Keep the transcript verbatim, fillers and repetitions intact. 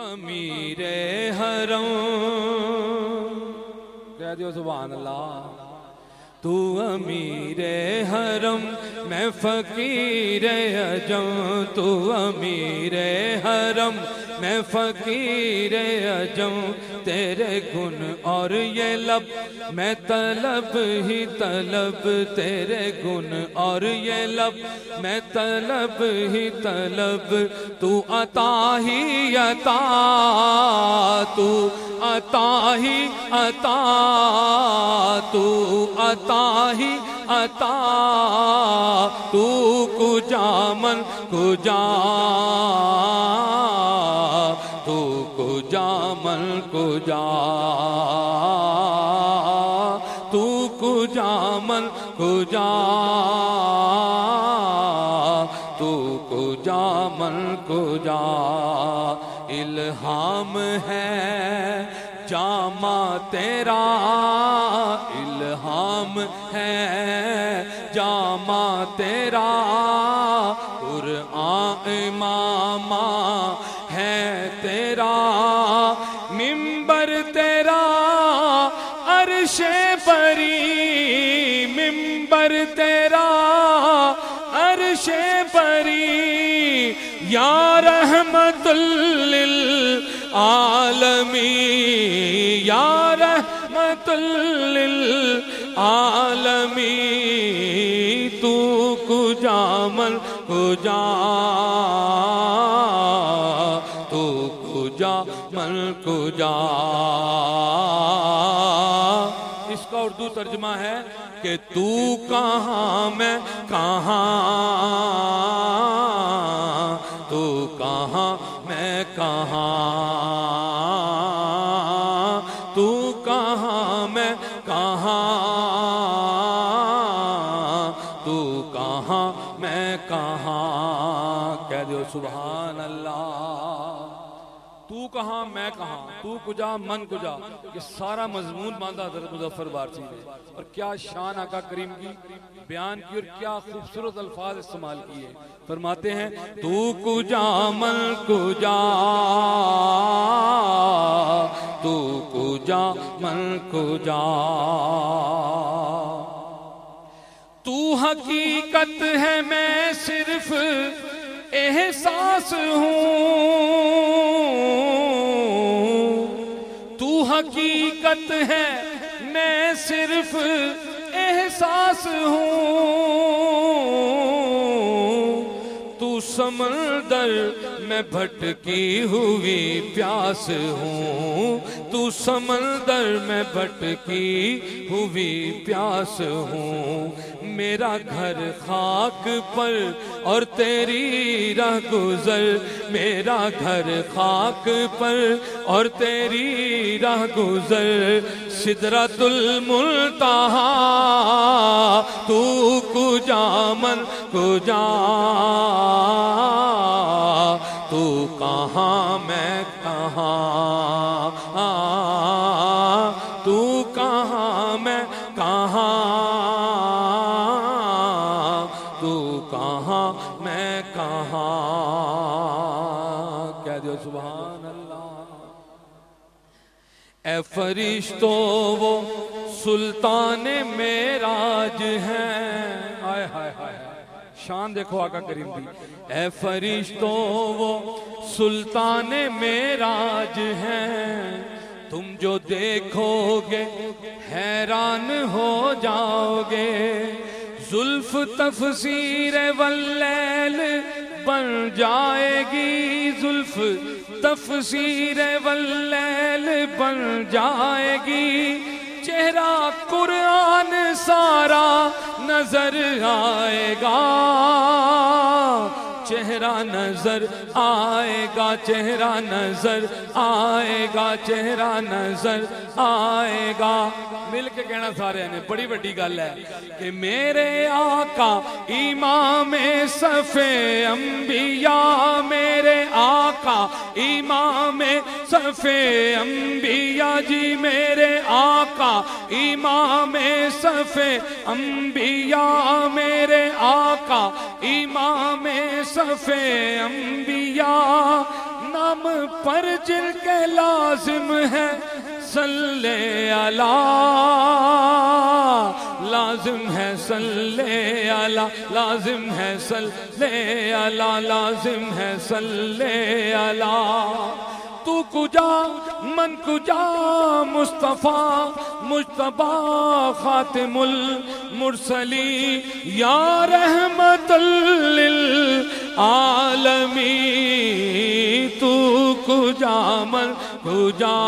अमीरे हरम कह दियो सुभान अल्लाह। तू अमीरे हरम मैं फकीरे अजम, तू अमीरे हरम मैं फकीरे अजम, तेरे गुन और ये लब मैं तलब ही तलब, तेरे गुन और ये लब मैं तलब ही तलब। तू अता ही अता, तू अता ही अता, तू अता ही अता, तू कुजामन कुजा, तू कुजामन कुजा, तू कुजामन कुजा, तू कुजामन कुजा। इल्हाम है जामा तेरा, इल्हाम है जामा तेरा, कुरआन इमामा है तेरा, मिंबर तेरा अर्शे बरी, मिंबर तेरा अर्शे बरी, या रहमतुल लिल आलमी, या रहमतुल लिल आलमी। तू कुजामन कुजा, तू कुजामन कुजा। इसका उर्दू तर्जुमा है कि तू कहाँ मैं कहाँ, तू कहाँ मैं कहाँ, तू कहाँ मैं कहाँ, तू कहाँ मैं कहाँ। कह दियो सुभान अल्लाह। तू कहाँ मैं कहाँ, तू कुजा मन कुजा, ये सारा मजमून बांधा हज़रत मुजफ्फर वारसी ने। और क्या शान आका करीम की बयान की और क्या खूबसूरत अल्फाज इस्तेमाल किए। फरमाते हैं तू कुजा मन कुजा, तू कुजा मन कुजा, तू हकीकत है मैं सिर्फ एहसास हूँ, तू हकीकत है मैं सिर्फ एहसास हूँ, तू समंदर मैं भटकी हुई प्यास हूँ, तू समंदर में भटकी हुई प्यास हूँ, मेरा घर खाक पर और तेरी राह गुजर, मेरा घर खाक पर और तेरी राह गुजर। सिदरतुल मुंतहा तू कुजा मन कुजा, तू कहाँ मैं कहाँ, तू कहाँ मैं कहाँ, मैं कहाँ। कह दियो सुभान अल्लाह। ए फरिश्तों वो सुल्ताने मेराज हैं, हाय हाय हाय शान देखो आका करीम की। ए फरिश्तों वो सुल्ताने मेराज हैं, तुम जो देखोगे हैरान हो जाओगे, जुल्फ तफसीर वल्लैल बन जाएगी, जुल्फ तफसीर वल्लैल बन जाएगी, चेहरा कुरान सारा नजर आएगा, चेहरा नजर आएगा, चेहरा नजर आएगा, चेहरा नजर आएगा। मिल के कहना सारे ने बड़ी बड़ी गल है कि मेरे आका इमामे सफे अंबिया, मेरे आका इमामे सफे अंबिया जी, मेरे आका इमामे सफे अंबिया, मेरे आका इमामे सफे अंबिया। ना नाम पर जिनके लाजिम है सल्ले अला, लाजिम है सल्ले अला, लाजिम है सल्ले अला, लाजिम है सल्ले अला। तू कुजा मन कुजा मुस्तफ़ा मुस्तफ़ा खातिमुल मुरसली या रहमतल लिल आलमी। तू कुजा मन कुजा